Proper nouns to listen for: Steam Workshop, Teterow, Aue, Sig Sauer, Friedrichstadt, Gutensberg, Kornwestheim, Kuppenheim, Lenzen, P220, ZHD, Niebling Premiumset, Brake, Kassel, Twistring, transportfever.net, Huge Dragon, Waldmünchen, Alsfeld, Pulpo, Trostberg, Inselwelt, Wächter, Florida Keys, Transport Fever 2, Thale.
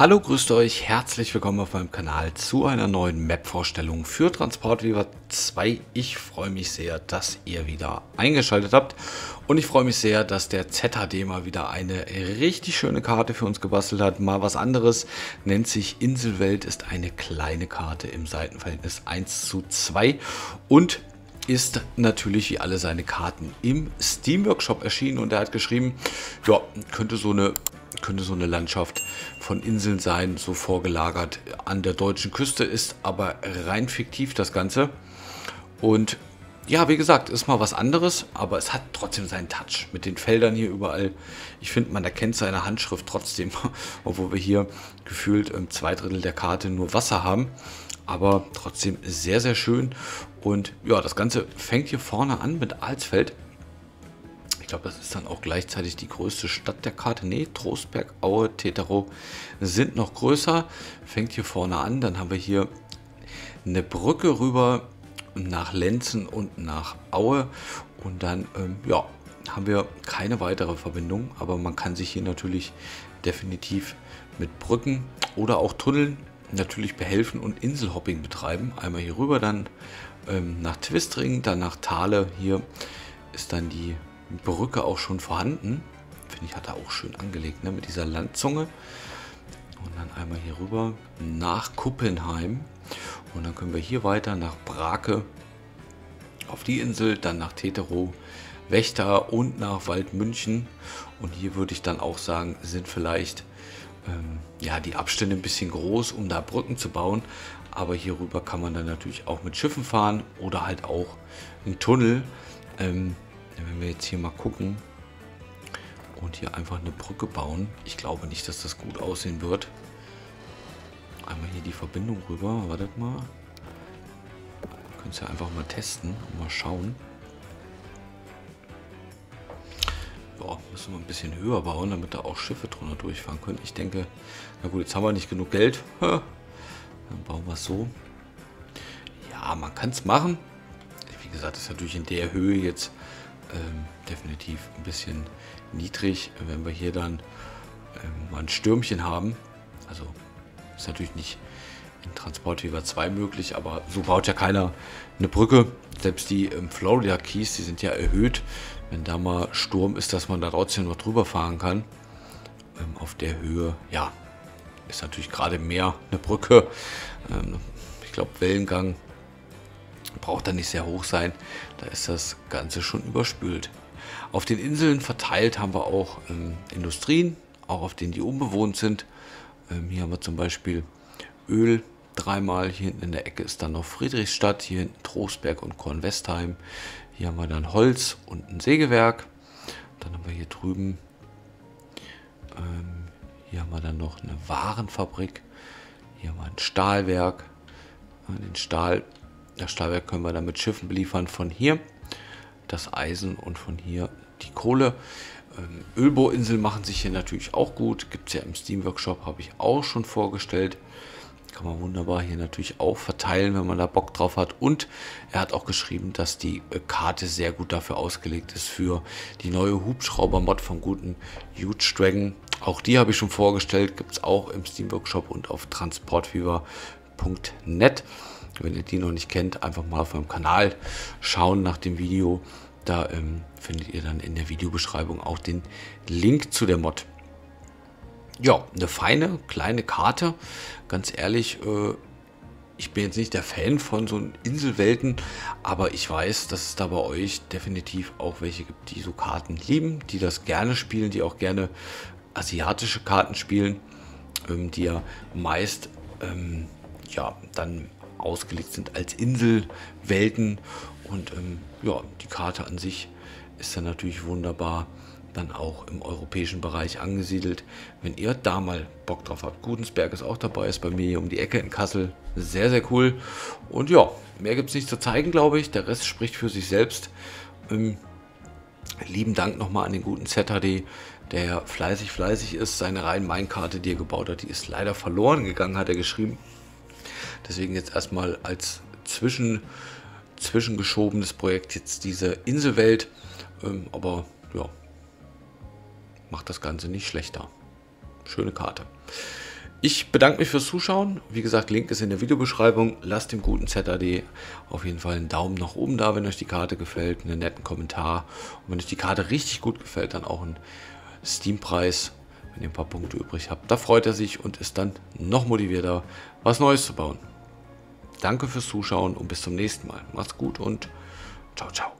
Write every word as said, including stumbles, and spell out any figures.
Hallo, grüßt euch, herzlich willkommen auf meinem Kanal zu einer neuen Map-Vorstellung für Transport Fever zwei. Ich freue mich sehr, dass ihr wieder eingeschaltet habt und ich freue mich sehr, dass der Z H D mal wieder eine richtig schöne Karte für uns gebastelt hat. Mal was anderes, nennt sich Inselwelt, ist eine kleine Karte im Seitenverhältnis eins zu zwei und ist natürlich wie alle seine Karten im Steam Workshop erschienen und er hat geschrieben, ja, könnte so eine könnte so eine Landschaft von Inseln sein, so vorgelagert an der deutschen Küste, ist aber rein fiktiv das Ganze. Und ja, wie gesagt, ist mal was anderes, aber es hat trotzdem seinen Touch mit den Feldern hier überall. Ich finde, man erkennt seine Handschrift trotzdem, obwohl wir hier gefühlt ähm, zwei Drittel der Karte nur Wasser haben. Aber trotzdem sehr, sehr schön. Und ja, das Ganze fängt hier vorne an mit Alsfeld. Ich glaube, das ist dann auch gleichzeitig die größte Stadt der Karte. Ne, Trostberg, Aue, Teterow sind noch größer. Fängt hier vorne an. Dann haben wir hier eine Brücke rüber nach Lenzen und nach Aue. Und dann ähm, ja, haben wir keine weitere Verbindung. Aber man kann sich hier natürlich definitiv mit Brücken oder auch Tunneln natürlich behelfen und Inselhopping betreiben. Einmal hier rüber, dann ähm, nach Twistring, dann nach Thale. Hier ist dann die Brücke auch schon vorhanden. Finde ich, hat er auch schön angelegt, ne? Mit dieser Landzunge. Und dann einmal hier rüber nach Kuppenheim. Und dann können wir hier weiter nach Brake auf die Insel, dann nach Teterow, Wächter und nach Waldmünchen. Und hier würde ich dann auch sagen, sind vielleicht ähm, ja, die Abstände ein bisschen groß, um da Brücken zu bauen. Aber hier rüber kann man dann natürlich auch mit Schiffen fahren oder halt auch einen Tunnel. Ähm, Wenn wir jetzt hier mal gucken und hier einfach eine Brücke bauen, ich glaube nicht, dass das gut aussehen wird. Einmal hier die Verbindung rüber, wartet mal. Wir können es ja einfach mal testen und mal schauen. Ja, müssen wir ein bisschen höher bauen, damit da auch Schiffe drunter durchfahren können. Ich denke, na gut, jetzt haben wir nicht genug Geld. Dann bauen wir es so. Ja, man kann es machen. Wie gesagt, das ist natürlich in der Höhe jetzt Ähm, definitiv ein bisschen niedrig, wenn wir hier dann ähm, mal ein Stürmchen haben. Also ist natürlich nicht in Transport Fever zwei möglich, aber so baut ja keiner eine Brücke. Selbst die ähm, Florida Keys, die sind ja erhöht. Wenn da mal Sturm ist, dass man da trotzdem noch drüber fahren kann. Ähm, auf der Höhe, ja, ist natürlich gerade mehr eine Brücke. Ähm, ich glaube, Wellengang braucht da nicht sehr hoch sein, da ist das Ganze schon überspült. Auf den Inseln verteilt haben wir auch ähm, Industrien, auch auf denen die unbewohnt sind. Ähm, hier haben wir zum Beispiel Öl dreimal, hier hinten in der Ecke ist dann noch Friedrichstadt, hier hinten Trostberg und Kornwestheim. Hier haben wir dann Holz und ein Sägewerk. Dann haben wir hier drüben, ähm, hier haben wir dann noch eine Warenfabrik, hier haben wir ein Stahlwerk, den Stahl. Das Stahlwerk können wir dann mit Schiffen beliefern von hier, das Eisen und von hier die Kohle. Ähm, Ölbohrinseln machen sich hier natürlich auch gut, gibt es ja im Steam Workshop, habe ich auch schon vorgestellt. Kann man wunderbar hier natürlich auch verteilen, wenn man da Bock drauf hat. Und er hat auch geschrieben, dass die Karte sehr gut dafür ausgelegt ist für die neue Hubschrauber-Mod vom guten Huge Dragon. Auch die habe ich schon vorgestellt, gibt es auch im Steam Workshop und auf transportfever punkt net. Wenn ihr die noch nicht kennt, einfach mal auf meinem Kanal schauen nach dem Video. Da ähm, findet ihr dann in der Videobeschreibung auch den Link zu der Mod. Ja, eine feine, kleine Karte. Ganz ehrlich, äh, ich bin jetzt nicht der Fan von so Inselwelten, aber ich weiß, dass es da bei euch definitiv auch welche gibt, die so Karten lieben, die das gerne spielen, die auch gerne asiatische Karten spielen, ähm, die ja meist ähm, ja, dann ausgelegt sind als Inselwelten und ähm, ja, die Karte an sich ist dann natürlich wunderbar dann auch im europäischen Bereich angesiedelt. Wenn ihr da mal Bock drauf habt, Gutensberg ist auch dabei, ist bei mir hier um die Ecke in Kassel, sehr sehr cool und ja, mehr gibt es nicht zu zeigen, glaube ich, der Rest spricht für sich selbst. Ähm, lieben Dank nochmal an den guten Z H D, der ja fleißig fleißig ist, seine Rhein-Main-Karte, die er gebaut hat, die ist leider verloren gegangen, hat er geschrieben. Deswegen jetzt erstmal als zwischen, zwischengeschobenes Projekt jetzt diese Inselwelt. Ähm, aber ja, macht das Ganze nicht schlechter. Schöne Karte. Ich bedanke mich fürs Zuschauen. Wie gesagt, Link ist in der Videobeschreibung. Lasst dem guten Z H D auf jeden Fall einen Daumen nach oben da, wenn euch die Karte gefällt, einen netten Kommentar. Und wenn euch die Karte richtig gut gefällt, dann auch einen Steam-Preis, wenn ihr ein paar Punkte übrig habt. Da freut er sich und ist dann noch motivierter, was Neues zu bauen. Danke fürs Zuschauen und bis zum nächsten Mal. Macht's gut und ciao, ciao.